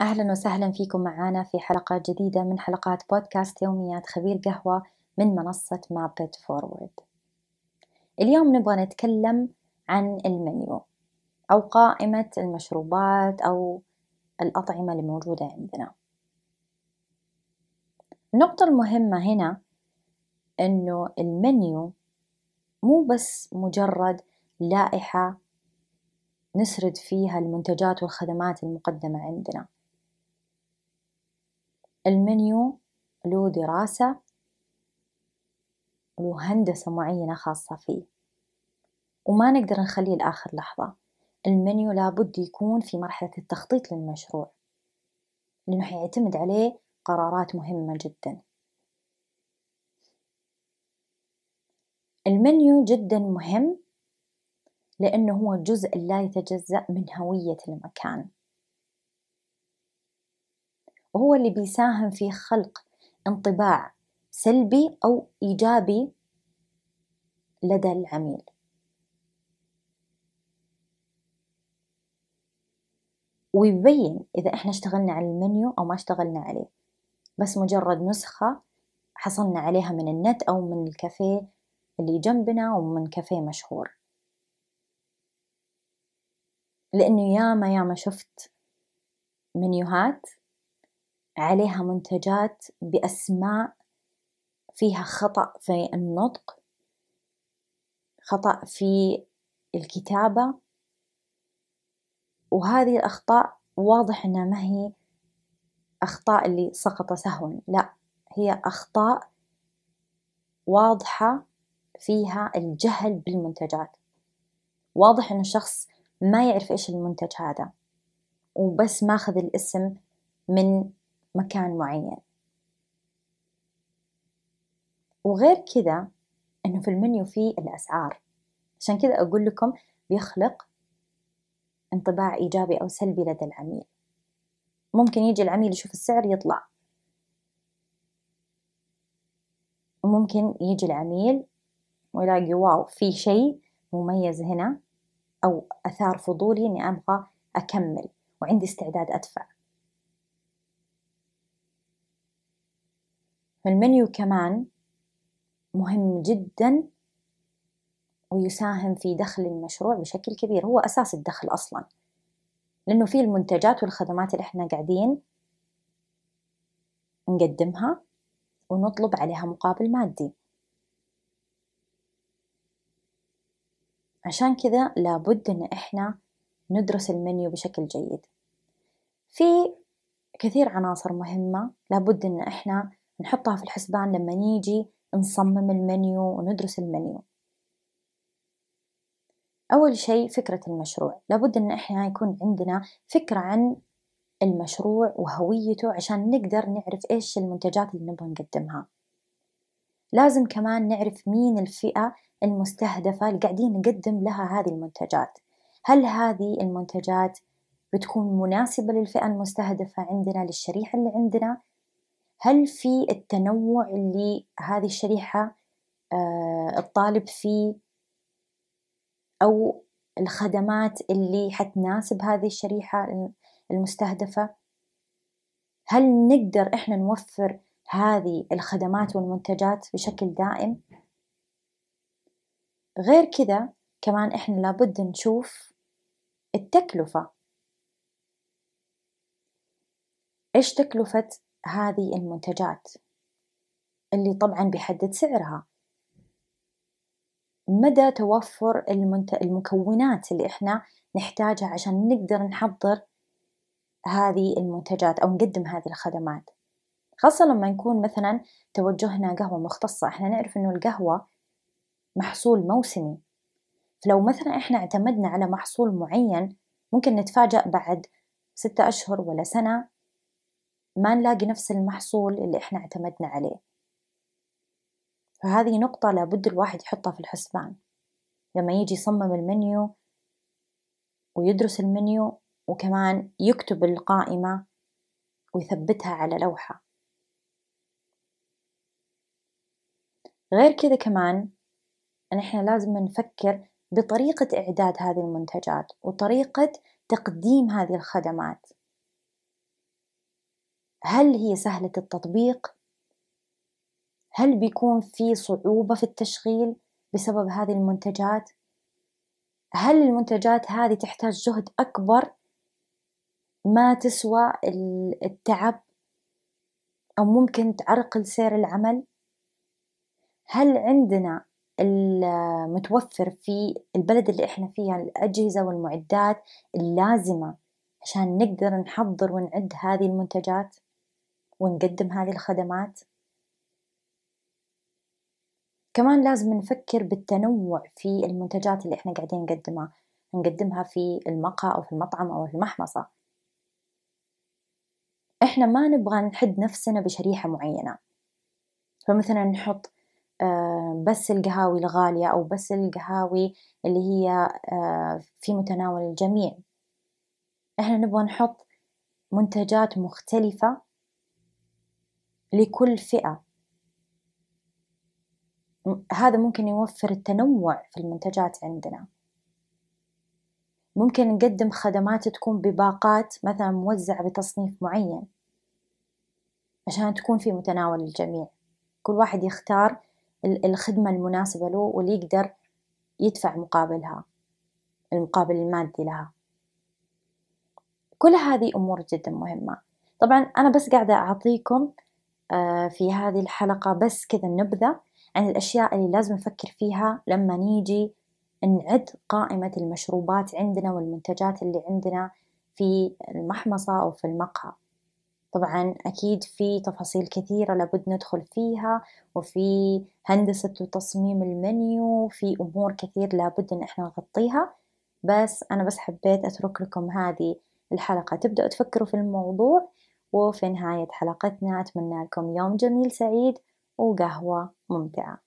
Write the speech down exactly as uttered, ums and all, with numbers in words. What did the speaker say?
أهلا وسهلا فيكم معنا في حلقة جديدة من حلقات بودكاست يوميات خبير قهوة من منصة ماب إت فورود. اليوم نبغى نتكلم عن المنيو أو قائمة المشروبات أو الأطعمة اللي موجودة عندنا. النقطة المهمة هنا أنه المنيو مو بس مجرد لائحة نسرد فيها المنتجات والخدمات المقدمة عندنا. المنيو له دراسة، له هندسة معينة خاصة فيه، وما نقدر نخليه لآخر لحظة. المنيو لابد يكون في مرحلة التخطيط للمشروع، لأنه حيعتمد عليه قرارات مهمة جدا. المنيو جدا مهم لأنه هو جزء لا يتجزأ من هوية المكان، وهو اللي بيساهم في خلق انطباع سلبي أو إيجابي لدى العميل. ويبين إذا إحنا اشتغلنا على المنيو أو ما اشتغلنا عليه، بس مجرد نسخة حصلنا عليها من النت أو من الكافيه اللي جنبنا أو من كافيه مشهور. لأنه ياما ياما شفت منيوهات عليها منتجات بأسماء فيها خطأ في النطق، خطأ في الكتابة، وهذه الأخطاء واضح أنها ما هي أخطاء اللي سقط سهوا، لا، هي أخطاء واضحة فيها الجهل بالمنتجات. واضح أن الشخص ما يعرف إيش المنتج هذا، وبس ماخذ الاسم من مكان معين. وغير كذا أنه في المنيو فيه الأسعار، عشان كذا أقول لكم بيخلق انطباع إيجابي أو سلبي لدى العميل. ممكن يجي العميل يشوف السعر يطلع، وممكن يجي العميل ويلاقي واو في شيء مميز هنا، أو أثار فضولي أني أبغى أكمل وعندي استعداد أدفع. المنيو كمان مهم جدا ويساهم في دخل المشروع بشكل كبير، هو أساس الدخل أصلا، لأنه فيه المنتجات والخدمات اللي احنا قاعدين نقدمها ونطلب عليها مقابل مادي. عشان كذا لابد أن إحنا ندرس المنيو بشكل جيد. في كثير عناصر مهمة لابد أن إحنا نحطها في الحسبان لما نيجي نصمم المنيو وندرس المنيو. أول شيء فكرة المشروع، لابد أن إحنا يكون عندنا فكرة عن المشروع وهويته عشان نقدر نعرف إيش المنتجات اللي نبغى نقدمها. لازم كمان نعرف مين الفئة المستهدفة اللي قاعدين نقدم لها هذه المنتجات. هل هذه المنتجات بتكون مناسبة للفئة المستهدفة عندنا، للشريحة اللي عندنا؟ هل في التنوع اللي هذه الشريحة الطالب فيه، أو الخدمات اللي حتناسب هذه الشريحة المستهدفة؟ هل نقدر إحنا نوفر هذه الخدمات والمنتجات بشكل دائم؟ غير كذا كمان إحنا لابد نشوف التكلفة، إيش تكلفة هذه المنتجات اللي طبعا بيحدد سعرها، مدى توفر المنت... المكونات اللي إحنا نحتاجها عشان نقدر نحضر هذه المنتجات أو نقدم هذه الخدمات. خاصة لما نكون مثلا توجهنا قهوة مختصة، إحنا نعرف إنه القهوة محصول موسمي، فلو مثلا إحنا اعتمدنا على محصول معين ممكن نتفاجأ بعد ستة أشهر ولا سنة ما نلاقي نفس المحصول اللي إحنا اعتمدنا عليه. فهذه نقطة لابد الواحد يحطها في الحسبان لما يجي يصمم المنيو ويدرس المنيو، وكمان يكتب القائمة ويثبتها على لوحة. غير كذا كمان أن إحنا لازم نفكر بطريقة إعداد هذه المنتجات وطريقة تقديم هذه الخدمات. هل هي سهلة التطبيق؟ هل بيكون في صعوبة في التشغيل بسبب هذه المنتجات؟ هل المنتجات هذه تحتاج جهد أكبر ما تسوى التعب أو ممكن تعرقل سير العمل؟ هل عندنا المتوفر في البلد اللي إحنا فيها الأجهزة والمعدات اللازمة عشان نقدر نحضر ونعد هذه المنتجات ونقدم هذه الخدمات؟ كمان لازم نفكر بالتنوع في المنتجات اللي إحنا قاعدين نقدمها نقدمها في المقهى أو في المطعم أو في المحمصة. إحنا ما نبغى نحد نفسنا بشريحة معينة، فمثلا نحط بس القهاوي الغالية أو بس القهاوي اللي هي في متناول الجميع. إحنا نبغى نحط منتجات مختلفة لكل فئة. هذا ممكن يوفر التنوع في المنتجات عندنا. ممكن نقدم خدمات تكون بباقات مثلا موزعة بتصنيف معين عشان تكون في متناول الجميع، كل واحد يختار الخدمة المناسبة له واللي يقدر يدفع مقابلها المقابل المادي لها. كل هذه أمور جدا مهمة. طبعا أنا بس قاعدة أعطيكم في هذه الحلقة بس كذا نبذة عن الأشياء اللي لازم نفكر فيها لما نيجي نعد قائمة المشروبات عندنا والمنتجات اللي عندنا في المحمصة أو في المقهى. طبعا أكيد في تفاصيل كثيرة لابد ندخل فيها، وفي هندسة وتصميم المنيو، في أمور كثير لابد أن احنا نغطيها، بس أنا بس حبيت أترك لكم هذه الحلقة تبدأ تفكروا في الموضوع. وفي نهاية حلقتنا أتمنى لكم يوم جميل سعيد وقهوة ممتعة.